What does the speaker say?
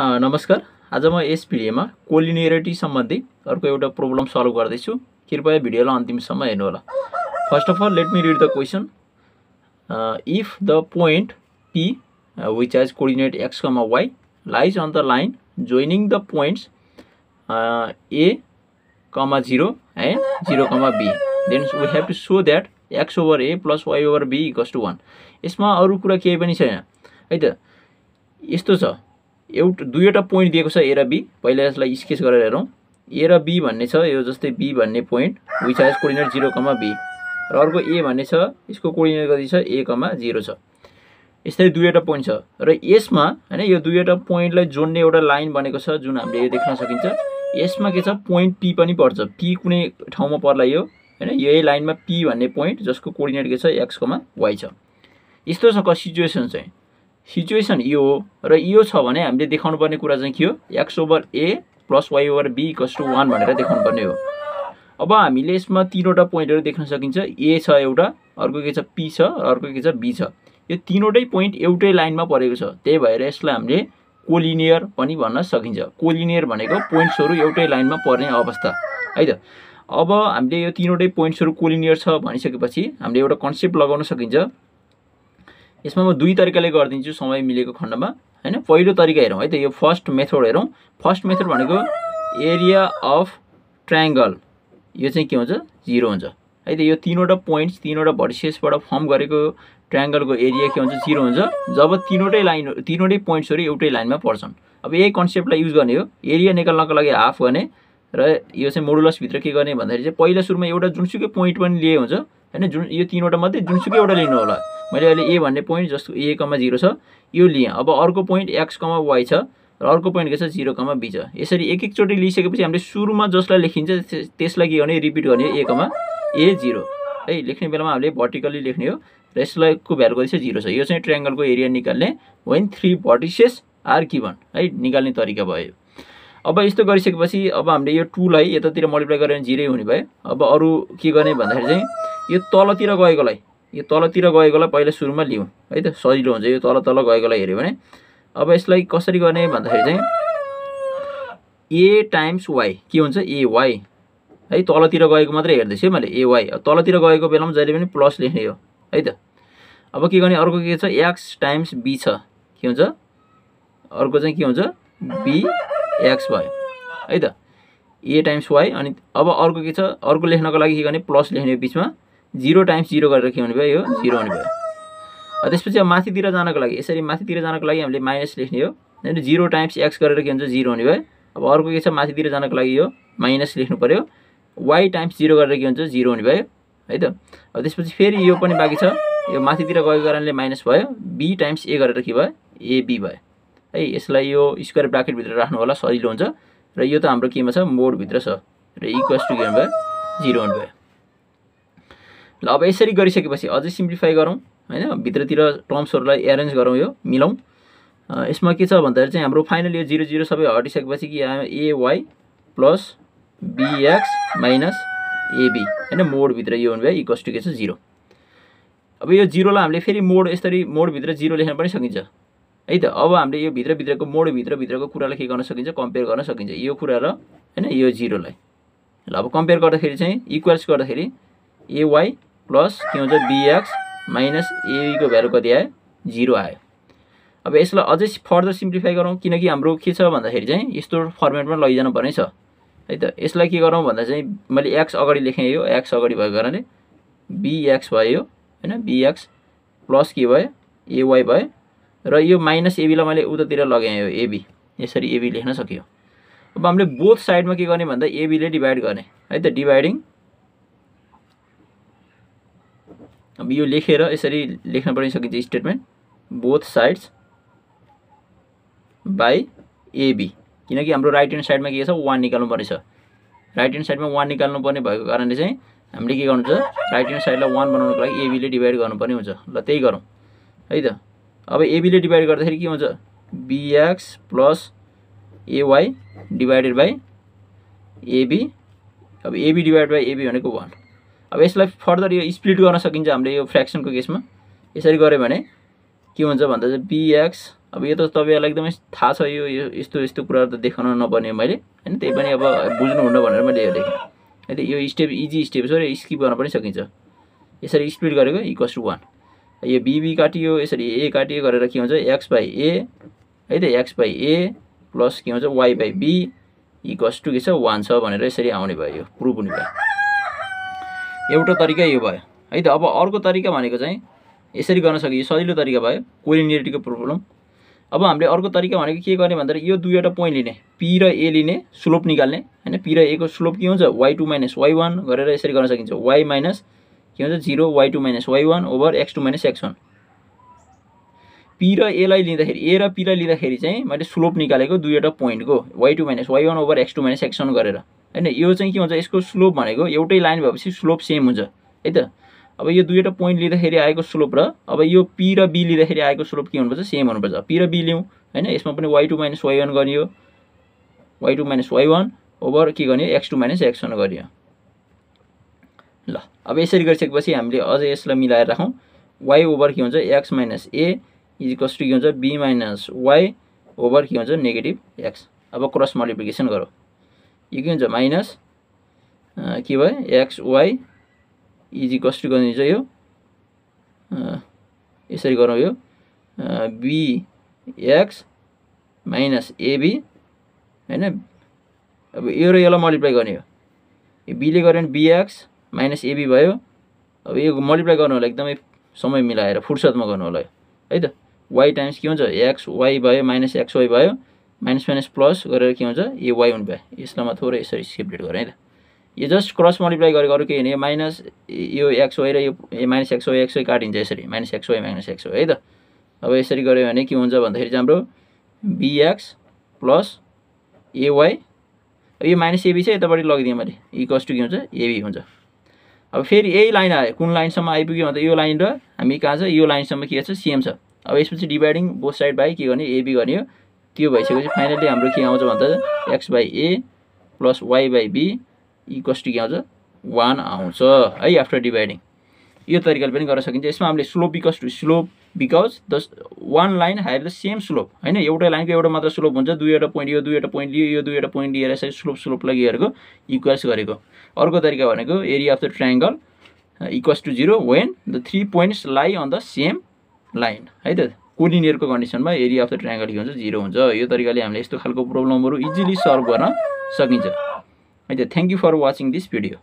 नमस्कार, आज म यस भिडियोमा कोलिनियरिटी सम्बन्धी अर्को एउटा प्रब्लम सल्भ गर्दैछु। कृपया भिडियोलाई अन्तिमसम्म हेर्नु होला। First of all let me read the question. If the point P which has coordinate x, y lies on the line joining the points A, 0 and 0, B, then we have to show that x over A plus y over B equals to 1। यसमा अरु कुरा केही पनि छैन है त। यस्तो छ, एउटा दुईवटा पोइन्ट दिएको छ A र B। पहिला यसलाई स्केच गरेर हेरौं। A र B भन्ने छ, यो जस्तै B भन्ने point which has coordinate 0, B, र अर्को A भन्ने छ, यसको कोऑर्डिनेट कति छ, A, 0 छ। यसरी दुईवटा पोइन्ट छ र यसमा हैन, यो दुईवटा पोइन्टलाई जोड्ने एउटा लाइन बनेको छ जुन हामीले यो देख्न सकिन्छ। यसमा के छ, पोइन्ट P पनि पर्छ। P कुनै ठाउँमा पर्ला यो हैन, यही लाइनमा P भन्ने पोइन्ट जसको कोऑर्डिनेट के छ x, y छ। यस्तो छ सिचुएसन चाहिँ। सिचुएसन यो हो र यो छ भने हामीले देखाउनु पर्ने कुरा चाहिँ के हो, x over a plus y over b equals to 1 भनेर देखाउनु पर्ने हो। अब हामीले यसमा तीनवटा पोइन्टहरु देख्न सकिन्छ। a छ एउटा, अर्को के छ p छ, र अर्को के छ b छ। यो तीनवटै पोइन्ट एउटै लाइनमा परेको छ, त्यही भएर यसलाई हामीले कोलिनियर पनि भन्न सकिन्छ। कोलिनियर भनेको पोइन्ट्सहरु एउटै लाइनमा पर्ने अवस्था है त। अब हामीले यो तीनवटै पोइन्ट्सहरु कोलिनियर छ भनिसकेपछि हामीले एउटा कन्सेप्ट लगाउन सकिन्छ। यसमा म दुई तरिकाले गर्दिन्छु समय मिलेको खण्डमा हैन। पहिलो तरिका हेरौं है त, यो फर्स्ट मेथड हेरौं। फर्स्ट मेथड भनेको एरिया अफ ट्रायंगल, यो चाहिँ के हुन्छ, 0 हुन्छ है त। यो तीनवटा पोइन्ट्स, तीनवटा भर्टिसेसबाट फर्म गरेको ट्रायंगलको एरिया के हुन्छ, 0 हुन्छ जब तीनवटै लाइन, तीनवटै पोइन्ट्सहरु एउटै लाइनमा पर्छन्। अब यही कन्सेप्टलाई युज गर्ने हो। एरिया निकाल्नको लागि हाफ गर्ने र यो चाहिँ मोडुलस भित्र के गर्ने भन्दाखेरि चाहिँ पहिला सुरुमा एउटा जुनसुकै पोइन्ट पनि लिए हुन्छ हैन। जुन यो तीनवटा मात्रै जुनसुकै एउटा लिनु होला। मैले अहिले a भन्ने पोइन्ट जस्तो a, 0 छ, यो लिए। अब अर्को पोइन्ट x, y छ, र अर्को पोइन्ट के छ, 0, b छ। यसरी एक एक चोटी लिइसकेपछि हामीले सुरुमा जसलाई लेखिन्छ त्यसलाई के गर्ने, रिपिट गर्ने हो। a, 0 है, लेख्ने बेलामा हामीले भर्टिकली लेख्ने हो र यसलाईको भ्यालु कति छ, 0 छ। यो चाहिँ ट्रायंगलको एरिया निकाल्ने व्हेन 3 भर्टिसेस आर गिवन है, निकाल्ने तरिका भयो। अब यस्तो गरिसकेपछि अब हामीले यो 2 लाई यतातिर मल्टिप्लाई गरेर 0 हुने भयो। अब अरु के गर्ने भन्दाखेरि चाहिँ यो तलतिर गएकोलाई, यो तलतिर गएकोलाई पहिला सुरुमा लियौ है त, सजिलो हुन्छ। यो तल गएकोलाई हेर्यो भने अब यसलाई कसरी गर्ने भन्दाखेरि चाहिँ a टाइम्स y के हुन्छ, a y है। तलतिर गएको मात्र हेर्दैछु है मैले, a y। तलतिर गएको बेलामा जहिले पनि प्लस लेख्ने हो है त। अब के गर्ने, अर्को के छ, x टाइम्स b छ, के हुन्छ, अर्को चाहिँ के हुन्छ, b x भयो है त। a टाइम्स y, अनि अब अर्को के छ, अर्को लेख्नको लागि के गर्ने, प्लस लेख्ने बीचमा, 0 टाइम्स 0 गरेर के हुने भयो, यो 0 हुने भयो। त्यसपछि अब माथितिर जानको लागि, यसरी माथितिर जानको लागि हामीले माइनस लेख्ने हो हैन। 0 टाइम्स x गरेर के हुन्छ, 0 हुने भयो। अब अर्को के छ, माथितिर जानको लागि यो माइनस लेख्नु पर्यो। y टाइम्स 0 गरेर के हुन्छ, 0 हुने भयो है त। अब त्यसपछि फेरि यो पनि बाकी छ, यो माथितिर गएको कारणले माइनस भयो। b टाइम्स a गरेर के भयो, ab भयो है। यसलाई यो स्क्वायर ब्राकेट भित्र राख्नु होला, सजिलो हुन्छ। र यो त हाम्रो केमा छ, मोड भित्र छ, र इक्वल्स टु के हुने भयो, 0 हुने भयो। ल अब यसरी गरिसकेपछि अझै सिम्प्लिफाई गरौं हैन, भित्रतिर टर्म्सहरुलाई अरेन्ज गरौं, यो मिलाउँ। यसमा के छ भन्दाखेरि चाहिँ हाम्रो फाइनल यो 0 0 सबै हटिसकेपछि के आयो, a y + b x - a b हैन। मोड भित्र यो हुने भयो इक्वल्स टु के छ, 0। अब यो 0 लाई हामीले फेरि मोड, यसरी मोड भित्र 0 लेख्न पनि सकिन्छ है त। अब हामीले यो भित्र भित्रको मोड भित्र भित्रको कुरालाई के गर्न सकिन्छ, कम्पेयर गर्न सकिन्छ, यो कुरा र हैन यो 0 लाई। ल अब कम्पेयर गर्दाखेरि चाहिँ इक्वल्स गर्दाखेरि a y प्लस के हुन्छ, bx माइनस a को भ्यालु कति आयो, 0 आयो। अब यसलाई अझै फर्दर सिम्प्लिफाई गरौं, किनकि हाम्रो के छ भन्दाखेरि चाहिँ यस्तो फर्मेटमा लैजानु पर्ने छ है त। यसलाई के गरौं भन्दा चाहिँ मैले x अगाडि लेखे, यो x अगाडि भएको कारणले bx भयो हैन, bx प्लस के भयो, ay भयो, र यो माइनस ab लाई मैले उतातिर लगाएँ, यो ab। यसरी ab लेख्न सकियो। अब हामीले बोथ साइडमा के गर्ने भन्दा ab ले डिवाइड गर्ने है त, डिवाइडिङ। अब यो लेखेर यसरी लेख्न पनि सकिन्छ statement, both sides by ab, किनकि हाम्रो राइट ह्यान्ड साइडमा के छ, 1 निकाल्नु पर्ने छ। राइट ह्यान्ड साइडमा 1 निकाल्नु पर्ने भएको कारणले चाहिँ हामीले के गर्नु पर्छ, राइट ह्यान्ड साइडलाई 1 बनाउनको लागि ab ले डिवाइड गर्नुपर्ने हुन्छ। ल त्यही गरौँ है त। अब ab ले डिवाइड गर्दाखेरि के हुन्छ, bx + ay divided by ab। अब ab डिवाइड बाइ ab भनेको 1। अब यसलाई फर्दर यो स्प्लिट गर्न सकिन्छ हामीले यो फ्र्याक्सनको केसमा। यसरी गरे भने के हुन्छ भन्दा चाहिँ bx अब यो त तपाईहरुलाई एकदमै थाहा छ यो यस्तो यस्तो कुराहरु त देखाउन नपर्ने मैले हैन त्यै पनि अब बुझ्नु हुन्न भनेर मैले यो लेखे हैन यो स्टेप इजी स्टेप छ र स्किप गर्न पनि सकिन्छ यसरी स्प्लिट गरेको = 1 यो b b काटियो यसरी a काटियो गरेर के हुन्छ x/a है त x/a प्लस के हुन्छ y/b = के छ 1 छ भनेर यसरी आउने भयो प्रुफ हुने भयो एउटा तरिका यो भयो है त अब अर्को तरिका भनेको चाहिँ यसरी गर्न सकियो सजिलो तरिका भयो कोलिनियरिटीको प्रब्लम अब हामीले अर्को तरिका भनेको के गर्ने भन्दा यो दुईवटा प्वाइन्ट लिने p र a लिने स्लोप निकाल्ने हैन p र a को स्लोप के हुन्छ y2 - y1 गरेर यसरी गर्न सकिन्छ y - के हुन्छ 0 y2 - y1 over x2 - x1 p र a लाई लिँदाखेरि a र p लाई लिँदाखेरि चाहिँ मैले स्लोप निकालेको दुईवटा प्वाइन्टको y2 - y1 over x2 - x1 गरेर हैन यो चाहिँ के हुन्छ यसको स्लोप भनेको एउटै लाइन भएपछि स्लोप सेम हुन्छ है त अब यो दुईटा प्वाइन्ट लिँदाखेरि आएको स्लोप र अब यो p र b लिँदाखेरि आएको स्लोप के हुनुपर्छ सेम हुनुपर्छ p र b लियौ हैन यसमा पनि y2 - y1 गरियो y2 - y1 ओभर के गर्ने x2 - x1 गरियो ल अब यसरी गरिसकेपछि हामीले अझ यसलाई मिलाएर राखौं y ओभर के हुन्छ x - a = के हुन्छ b - y ओभर के हुन्छ -x अब क्रस मल्टिप्लिकेसन गरौ यो के हुन्छ माइनस के भयो xy = गर्ने चाहिँ यो यसरी गरौ यो bx - ab हैन अब यो र योलाई मल्टिप्लाई गर्ने हो यो b ले गर्यो भने bx - ab भयो अब यो मल्टिप्लाई गर्नु होला एकदमै समय मिलाएर फुर्सदमा गर्नु होला है त y टाइम्स के हुन्छ xy भयो - xy भयो - प्लस गरेर के हुन्छ ay हुन भयो यसलाई म थोरै यसरी सेपरेट गरे है त यो जस्ट क्रस मल्टिप्लाई गरेको अरु के हैन यो माइनस यो xy र यो -xy xy काटिन्छ यसरी -xy -xy है त अब यसरी गरे भने के हुन्छ भन्दाखेरि हाम्रो bx + ay यो -ab छ यताबाट लगिदिए मैले = के हुन्छ ab हुन्छ अब फेरि यही लाइन आयो कुन लाइन सम्म आइपुग्यो भन्दा यो लाइन र हामी कहाँ छ यो लाइन सम्म के छ सेम छ अब यसपछि डिवाइडिङ बोथ साइड बाइ के गर्ने ab गर्ने हो त्यो भइसकेपछि फाइनली हाम्रो के आउँछ भन्दा x/a + y/b = के आउँछ 1 आउँछ है आफ्टर डिवाइडिङ यो तरिकाले पनि गर्न सकिन्छ यसमा हामीले slope = slope because the one line have the same slope हैन एउटा लाइनको एउटा मात्र स्लोप हुन्छ दुईवटा प्वाइन्ट यो दुईवटा प्वाइन्ट लियो यो दुईवटा प्वाइन्ट लिएर यसरी स्लोप स्लोप लगाइहरुको इक्वल्स गरेको अर्को तरिका भनेको area of the triangle = 0 when the three points लाई अन द सेम लाइन है त कोलिनियरको कन्डिसनमा एरिया अफ द ट्रायंगल के हुन्छ 0 हुन्छ यो तरिकाले हामीले यस्तो खालको प्रब्लमहरु इजिली सल्भ गर्न सकिन्छ Thank you for watching this video.